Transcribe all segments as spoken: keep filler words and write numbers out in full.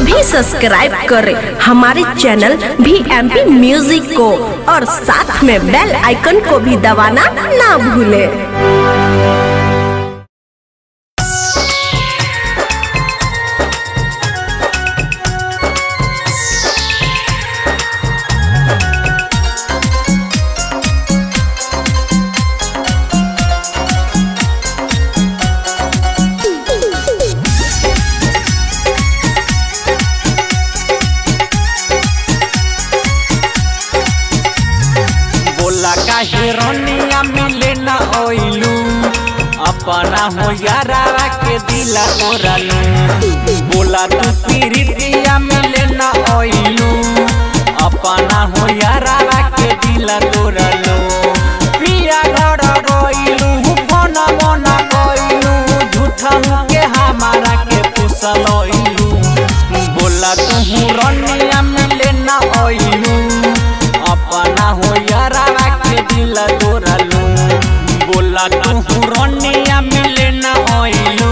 अभी सब्सक्राइब करें हमारे channel V M P music को और साथ में बेल आइकन को भी दबाना ना भूलें। हिरोनिया मिले ना ओइलू अपना हो यारा के दिला ओरलू बोला तू पीरितिया मिले ना ओइलू अपना हो यारा के दिला ओरलू पिया घर रोइलू फोन मोना कोइलू झूठा के हमारा के पुसलोइलू बोला तू हिरोनिया मिले ना ओइलू अपना हो यारा दिला तोरालू बोला तू पुरनिया मिले ना होइलू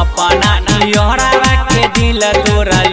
अपना नियरा के दिला तोरालू।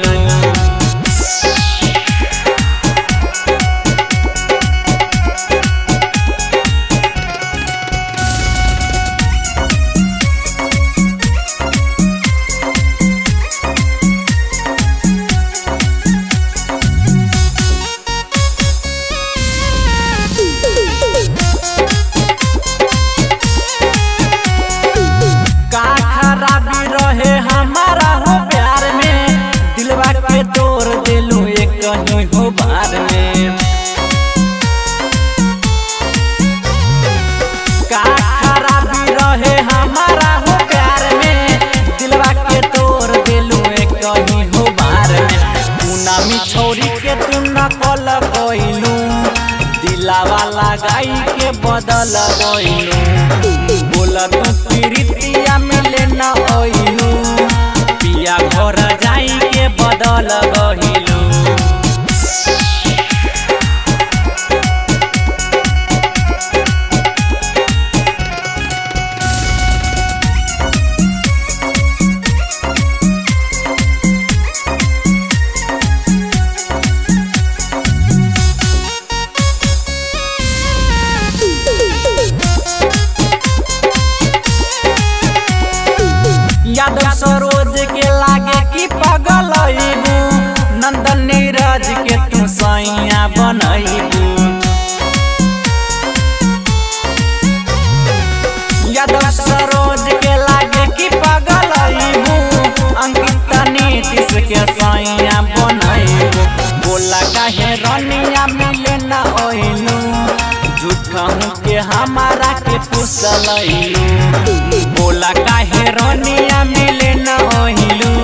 लगाई के बदल गइलू बोला तू पीरितिया मिले ना ओइलू पिया घर जाई के बदल गइलू। सरोज के लागे की पागल आईबू नंदन नीरज के तू सैया बनाईबू यादव सरोज के लागे की पागल आईबू अंकिता नीतीश के सैया बनाईबू बोला काहे रनिया मिले ना ओइलू झूठहू के हमारा के फुसलैलू बोला काहे रनिया मिले ना ओइलू